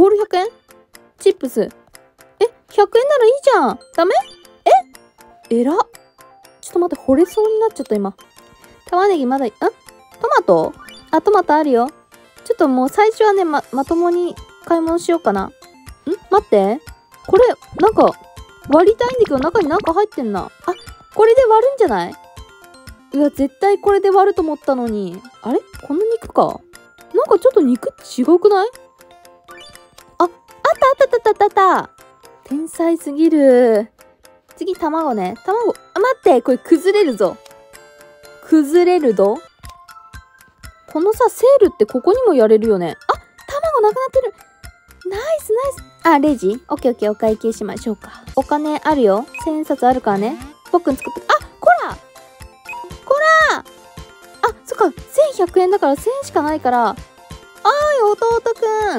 オール100円チップス。え、100円ならいいじゃん。ダメ？えらっ。ちょっと待って、惚れそうになっちゃった、今。玉ねぎまだ、ん？トマト？あ、トマトあるよ。ちょっともう最初はね、まともに買い物しようかな。ん？待って。これ、なんか、割りたいんだけど、中になんか入ってんな。あ、これで割るんじゃない？うわ、絶対これで割ると思ったのに。あれ？この肉か。なんかちょっと肉違くない？あ、あったあったあったあったあった。天才すぎる。次、卵ね。卵。あ、待って、これ崩れるぞ。崩れるぞ。このさ、セールってここにもやれるよね。あ、卵なくなってる。ナイスナイス。あ、レジ？オッケーオッケー、お会計しましょうか。お金あるよ。千円札あるからね。僕に作って、あ、こらこら、あ、そっか、1100円だから1000円しかないから。おい、弟くん。